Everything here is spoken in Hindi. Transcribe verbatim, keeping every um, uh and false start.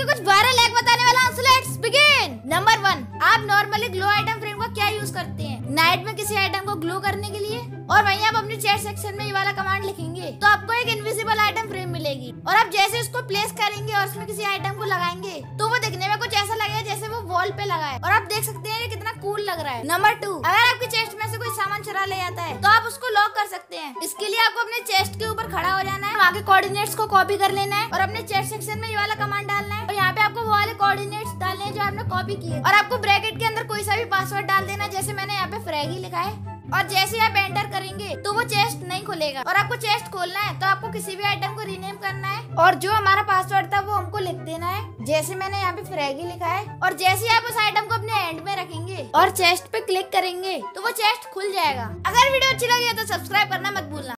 के कुछ वायरल हैक बताने वाला हूं, so let's begin. Number one, आप नॉर्मली ग्लो आइटम फ्रेम को क्या यूज करते हैं? नाइट में किसी आइटम को ग्लो करने के लिए। और वहीं आप अपने चैट सेक्शन में ये वाला कमांड लिखेंगे तो आपको एक इनविजिबल आइटम फ्रेम मिलेगी, और आप जैसे उसको प्लेस करेंगे और उसमें किसी आइटम को लगाएंगे तो वो दिखने में कुछ ऐसा लगेगा जैसे वो वॉल पे लगा है, और आप देख सकते हैं कितना कूल लग रहा है। नंबर टू, अगर आपकी चेस्ट में से कोई सामान चुरा ले जाता है तो आप उसको लॉक कर सकते हैं। इसके लिए आपको अपने चेस्ट के ऊपर खड़ा हो जाना है, वहाँ के कोऑर्डिनेट्स को कॉपी कर लेना है और अपने चेस्ट सेक्शन में ये वाला कमांड डालना है, और यहाँ पे आपको वो वाले कोऑर्डिनेट्स डालने हैं जो आपने कॉपी किए, और आपको ब्रैकेट के अंदर कोई सा भी पासवर्ड डाल देना, जैसे मैंने यहाँ पे फ्रेगी लिखा है। और जैसे आप एंटर करेंगे तो वो चेस्ट नहीं खुलेगा, और आपको चेस्ट खोलना है तो आपको किसी भी आइटम को रीनेम करना है और जो हमारा पासवर्ड था वो हमको लिख देना है, जैसे मैंने यहाँ पे फ्रेगी लिखा है। और जैसे आप उस आइटम को अपने हैंड में रखेंगे और चेस्ट पे क्लिक करेंगे तो वो चेस्ट खुल जाएगा। अगर वीडियो अच्छी लगी है तो सब्सक्राइब करना मत भूलना।